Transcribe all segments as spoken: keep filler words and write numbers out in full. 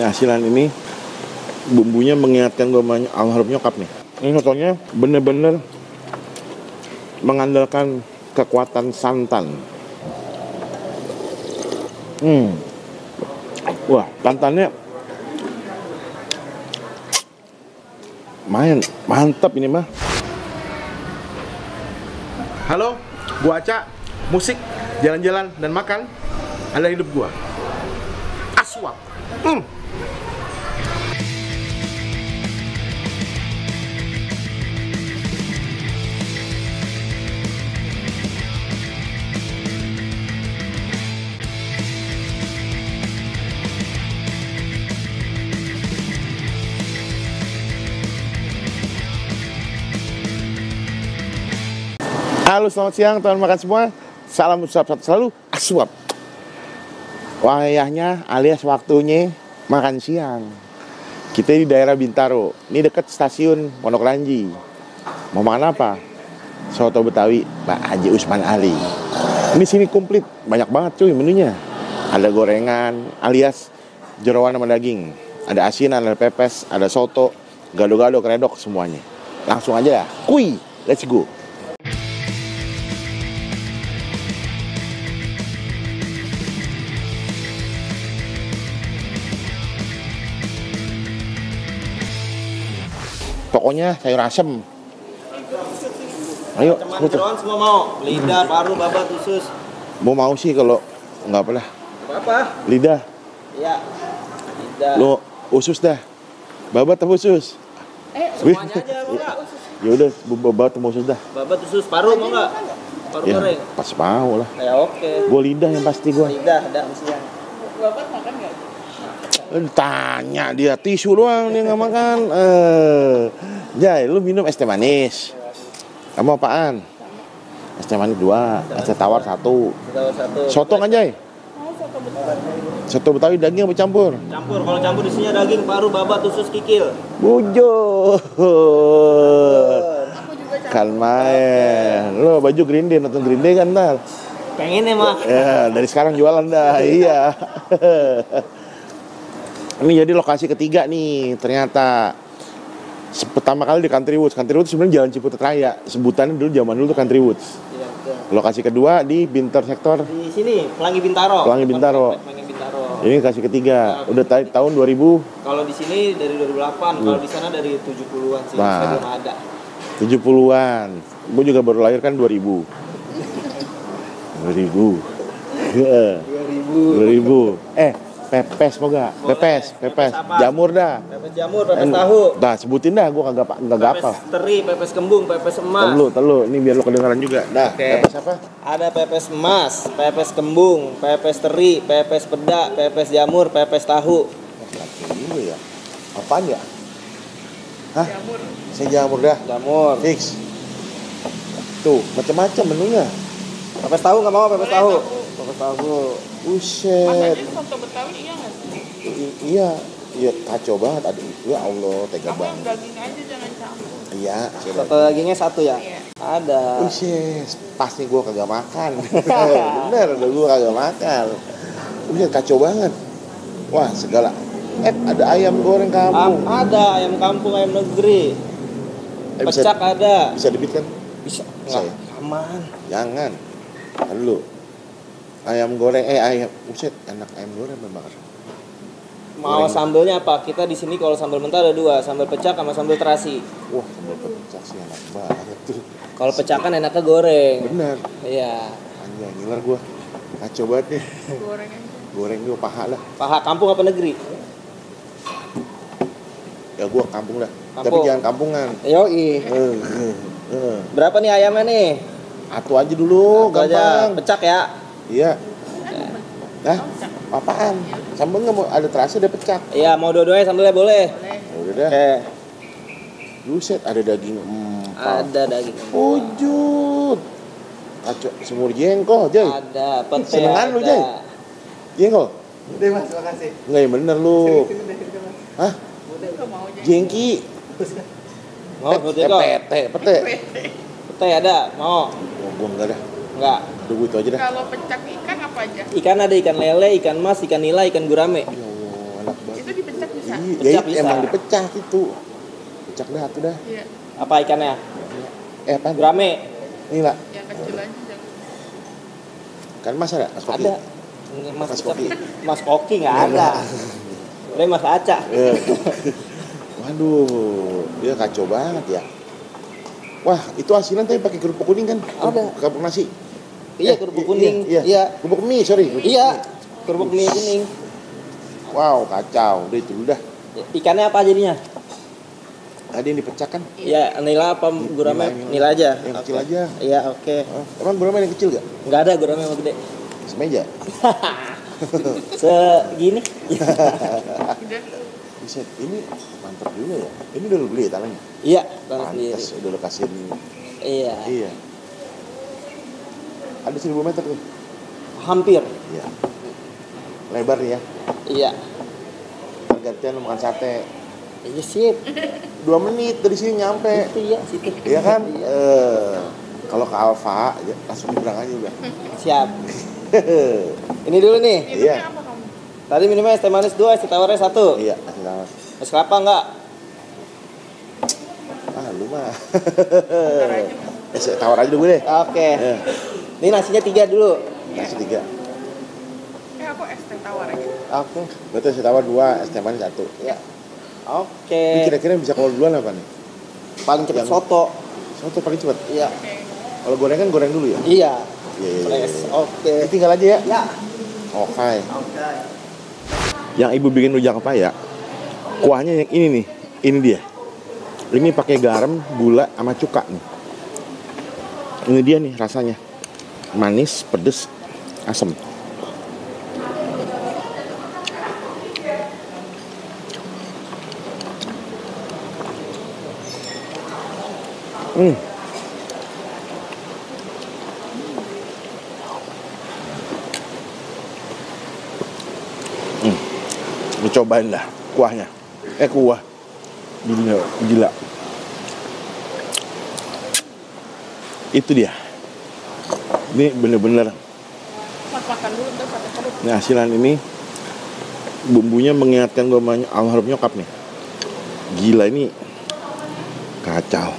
Asinan ini bumbunya mengingatkan gue almarhum nyokap nih. Ini sotonya bener-bener mengandalkan kekuatan santan. Hmm. Wah, santannya main mantap ini mah. Halo, gua Aca, musik, jalan-jalan dan makan adalah hidup gua. Aswap. Hmm. Halo, selamat siang teman makan semua. Salam ucap selalu aswap. Wayahnya alias waktunya makan siang. Kita di daerah Bintaro. Ini dekat stasiun Pondok Ranji. Mau makan apa? Soto Betawi Pak Haji Usman Ali. Ini sini komplit, banyak banget cuy menunya. Ada gorengan alias jeroan sama daging. Ada asinan, ada pepes, ada soto, gado-gado, kredok semuanya. Langsung aja ya. Kui, let's go. Pokoknya sayur asem. Ayo, teman-teman semua mau. Lidah, paru, babat, usus. Mau mau sih kalau nggak apa-apa. Apa? Lidah. Iya. Lidah. Lo usus dah. Babat atau usus? Eh, semuanya aja mau enggak? Ya udah, babat atau usus dah. Babat, usus, paru mau nggak? Paru ya, goreng. Pas mau lah. Ya oke. Gua lidah yang pasti gua. Lidah, dah mesti. Babat makan nggak? Tanya dia, tisu doang dia nggak makan. Eh, Jai, lu minum es teh manis. Kamu apaan? Es teh manis dua, es teh tawar satu. Soto kan Jai? Soto Betawi daging apa campur? Campur, kalau campur isinya daging, paru, babat, usus, kikil. Bujur. Kan main. Lo baju Green Day, nonton Green Day kan ntar? Pengen emang. Ya, dari sekarang jualan dah, iya. Ini jadi lokasi ketiga nih, ternyata pertama kali di Country Woods. Country Woods sebenarnya Jalan Ciputat Raya, sebutannya dulu zaman dulu tuh Country Woods. Iya, betul. Lokasi kedua di Bintar sektor. Di sini, Pelangi Bintaro. Pelangi Bintaro. Pelangi Bintaro. Ini lokasi ketiga. Nah, udah tadi tahun dua ribu. Kalau di sini dari dua ribu delapan, kalau di sana dari tujuh puluhan sih, nah, belum ada. tujuh puluhan. Gue juga baru lahir kan dua ribu. dua ribu. dua ribu. dua ribu. Eh, pepes mau gak? Pepes, pepes, pepes jamur dah. Pepes jamur, pepes tahu. Nah, sebutin dah, gue kagak kagak apa. Pepes teri, pepes kembung, pepes emas. Telu, telu, ini biar lo kedengaran juga. Nah, okay. Pepes apa? Ada pepes emas, pepes kembung, pepes teri, pepes peda, pepes jamur, pepes tahu. Ini ya, apaan ya? Hah? Jamur. Saya jamur dah. Jamur. Fix. Tuh, macam-macam menunya. Pepes tahu nggak mau? Pepes tahu. Pepes tahu. Uset. Makanya soto Betawi iya nggak sih? I iya, iya kacau banget. Aduh, ya Allah, tega banget. Kamu daging aja jangan campur. Iya. Soto dagingnya satu ya? Iya. Ada. Uset, pas nih gue kagak makan. Bener, gue kagak makan. Udah kacau banget. Wah, segala. Eh, ada ayam goreng kampung. Am, ada ayam kampung, ayam negeri. Eh, Pecak bisa, ada. Bisa debit kan? Bisa. Bisa ya? Aman. Jangan. Halo. Ayam goreng, eh ayam, uset, enak ayam goreng memang. Mau goreng. Sambelnya apa? Kita di sini kalau sambal mentah ada dua, sambal pecak sama sambal terasi. Wah, sambal pecak sih enak banget tuh. Kalau pecak kan enaknya goreng. Bener. Iya. Anjing ngiler gua. Kacau banget nih. Goreng aja. Goreng gua paha lah. Paha kampung apa negeri? Ya gua kampung lah. Kampung. Tapi jangan kampungan. Yoi. Uh, uh, uh. Berapa nih ayamnya nih? Atu aja dulu, Atu gampang. Aja. Pecak ya. Iya. Nah, apaan? Sambal nggak mau ada terasi ada pecak. Iya, mau dua-duanya sambalnya boleh. Boleh. Udah deh. Buset, ada daging empal. Ada daging empal. Wujud. Kacau semur jengkol, Jay. Ada, pete. Senengan lu, Jay. Jengkol. Udah, Mas, makasih. Enggak, yang bener lu. Hah? Jengki. Mau jengkol. Pete, pete. Pete ada, mau. Gua enggak ada. Enggak. Udah gitu aja dah. Kalau pecak ikan apa aja? Ikan ada ikan lele, ikan mas, ikan nila, ikan gurame. Ya Allah, enak banget. Itu dipecah. Iya, emang dipecah gitu. Pecah dah tuh dah. Iya. Apa ikannya? Eh, apa? Gurame. Ini lah. Yang kecil aja. Kan Mas ada? Mas Koki. Ada. Mas, Mas Koki. Mas Koki enggak ada. Udah Mas Aca. Iya. Waduh, dia kacau banget ya. Wah, itu asinan tapi pakai kerupuk kuning kan? Ada. Kerupuk nasi. Iya, eh, kerupuk kuning. Iya. iya. Kerupuk mie, sorry. Iya. Kerupuk mie kuning. Wow, kacau. Udah itu udah. Ikannya apa jadinya? Ada yang dipecahkan? Iya, nila apa gurame? Nila aja. Yang okay. kecil aja. Iya, oke. Okay. Emang gurame yang kecil gak? Enggak ada, gurame yang gede. Semeja. Segini. Bisa. Ini mantap juga ya. Ini udah lu beli tanahnya? Iya, tanah sendiri. Pantes udah lu kasih ini. Iya. Iya. Ada seribu meter tuh? Hampir. Iya. Lebar ya? Iya. Pergantian makan sate. Iya sip. Dua menit dari sini nyampe. Iya, situ. Iya kan? Iya. E, kalau ke Alfa ya, langsung nyebrang aja udah. Siap. Ini dulu nih. Iya. Tadi minumnya es teh manis dua, es teh tawarnya satu. Iya, es kelapa. Es kelapa enggak? Ah, lu mah. Es tawar aja dulu deh. Oke. Okay. Yeah. Ini nasinya tiga dulu. Nasi tiga. Eh, aku es teh tawar aja. Oke. Okay. Berarti es teh tawar dua, es teh manis satu. Iya. Oke. Okay. Ini kira-kira bisa kalau duluan apa nih? Paling cepat soto. Soto paling cepat. Iya. Okay. Kalau goreng kan goreng dulu ya? Iya. Iya. Oke. Tinggal aja ya? Iya. Oke. Okay. Okay. Yang ibu bikin rujak apa ya? Kuahnya yang ini nih. Ini dia. Ini pakai garam, gula, sama cuka nih. Ini dia nih rasanya. Manis, pedes, asam. Hmm. Hmm. Lu cobain dah kuahnya. Eh kuah. Gila, gila. Itu dia. Ini bener-bener. Mas makan dulu terus sampai perut. Nah, asinan ini bumbunya mengingatkan gua sama almarhum nyokap nih. Gila ini. Kacau.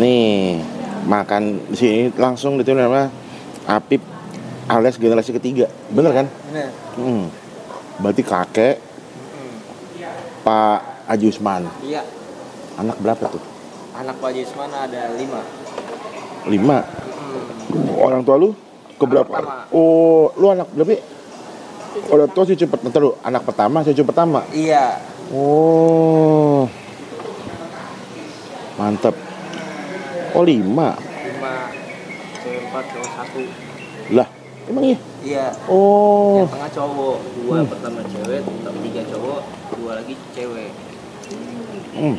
Nih, makan di sini langsung itu namanya Apip alias generasi ketiga. Bener kan? Bener. Hmm. Berarti kakek hmm. Pak Haji Usman. Iya. Anak berapa tuh? Anak Pak Haji Usman ada lima. Lima? Hmm. Orang tua lu keberapa? Oh, lu anak berapa? Orang tua cucu pertama lu. Anak pertama, cucu pertama? Iya. Oh. Mantap. Oh lima. Lima, cewek empat, cowok satu. Lah, emang iya? Iya. Oh. Yang tengah cowok, dua hmm. pertama cewek, tiga cowok, dua lagi cewek. Hmm.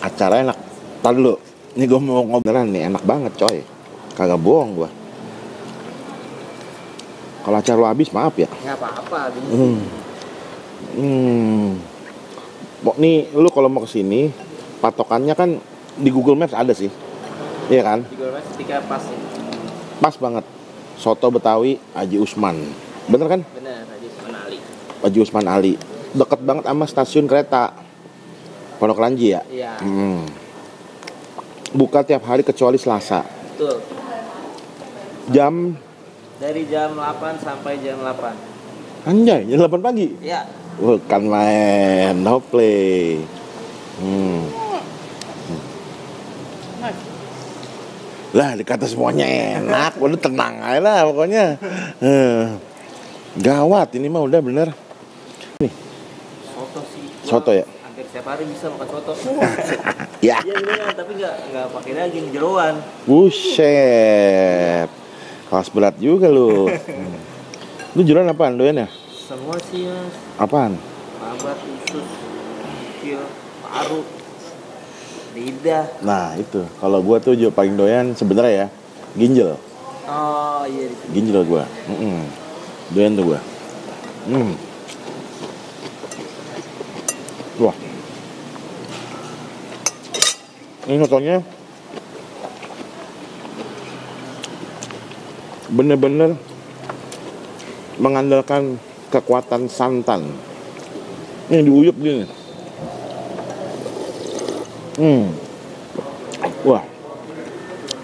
Acara enak. Tar dulu. Ini gue mau ngobrolan nih, enak banget coy. Kagak bohong gue. Kalau acara lo habis, maaf ya. Ya apa-apa. Hmm. Hmm. Nih, lu kalau mau kesini, patokannya kan di Google Maps ada sih, iya kan? Di Google Maps tiga pas sih. Pas banget. Soto Betawi Haji Usman, bener kan? Bener, Haji Usman Ali. Haji Usman Ali, deket banget sama stasiun kereta Pondok Ranji ya? Iya. Hmm. Buka tiap hari kecuali Selasa. Betul. Jam? Dari jam delapan sampai jam delapan. Anjay, jam delapan pagi? Iya. Bukan main, no play. Hmm. Lah dikata semuanya enak, waduh tenang aja lah pokoknya. Hmm. Gawat ini mah udah bener. Nih. Soto sih. Soto ya. Hampir setiap hari bisa makan soto. Ya. Iya bener, tapi nggak nggak pakai daging jeroan. Buset. Kelas berat juga lu. Lu jeroan apaan doyan ya? Semua sih ya. Apaan? Babat, usus, kecil, paru, lidah. Nah itu, kalau gue tuh juga paling doyan sebenarnya ya, ginjal. Oh iya. Ginjal gue, mm-mm. doyan tuh gue. Mm. Wah, Ini sotonya bener-bener mengandalkan kekuatan santan. Ini diuyup gini. Hmm. Wah.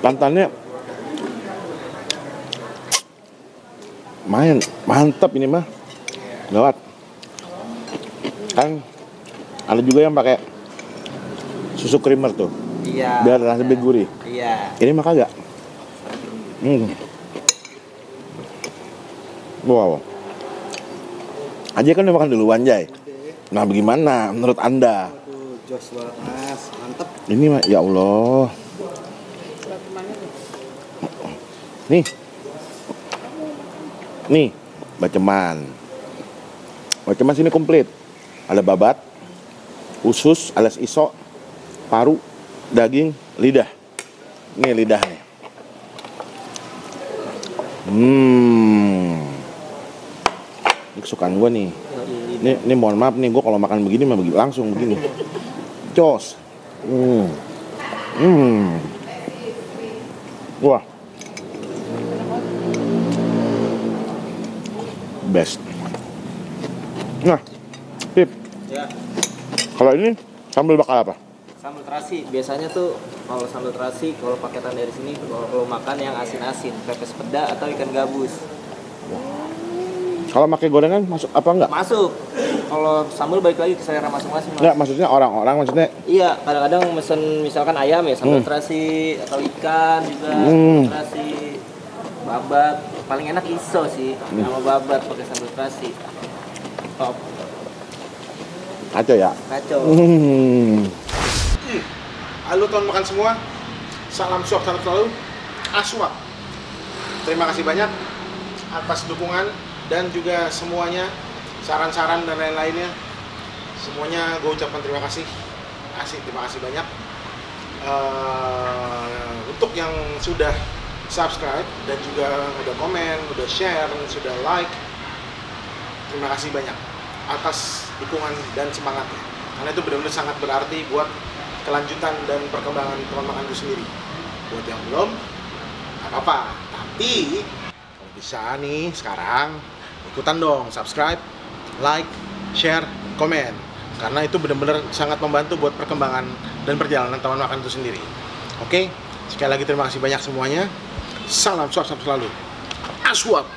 Santannya main mantap ini mah. Lewat. Kan ada juga yang pakai susu creamer tuh. Iya. Biar rasa lebih gurih. Iya. Ini mah kagak. Hmm. Wow. Aja kan udah makan duluan, Jay. Nah, bagaimana menurut Anda? Aduh, jos banget, mantep. Ini mah ya Allah. Nih. Nih, baceman. Baceman sini komplit. Ada babat, usus, alas isok, paru, daging, lidah. Nih lidahnya. Hmm. Ini kesukaan gue nih. Ini, ini mohon maaf nih, gue kalau makan begini mah begini langsung begini. Jos. Hmm. Hmm. Wah. Best. Nah, Pip. Ya. Kalau ini sambal bakal apa? Sambal terasi. Biasanya tuh kalau sambal terasi, kalau paketan dari sini, kalau, kalau makan yang asin-asin, pepes peda atau ikan gabus. Wow. Kalau pakai gorengan masuk apa enggak? Masuk. Kalau sambal balik lagi ke selera masing-masing. Enggak, maksudnya orang-orang maksudnya. Iya, kadang-kadang mesen misalkan ayam ya sambal hmm. terasi atau ikan juga hmm. terasi. Babat paling enak iso sih hmm. sama babat pakai sambal terasi. Top. Kacau ya? Kacau. Hmm. Halo teman makan semua. Salam suap salam selalu. Aswak. Terima kasih banyak atas dukungan dan juga semuanya, saran-saran dan lain-lainnya, semuanya gue ucapkan terima kasih. Asik, terima kasih banyak. Uh, untuk yang sudah subscribe, dan juga udah komen, udah share, sudah like, terima kasih banyak atas dukungan dan semangatnya. Karena itu benar-benar sangat berarti buat kelanjutan dan perkembangan teman makan gue sendiri. Buat yang belum, gak apa-apa. Tapi, kalau bisa nih sekarang, ikutan dong, subscribe, like, share, komen. Karena itu benar-benar sangat membantu buat perkembangan dan perjalanan teman makan itu sendiri. Oke, sekali lagi terima kasih banyak semuanya. Salam suap-suap selalu. Aswap!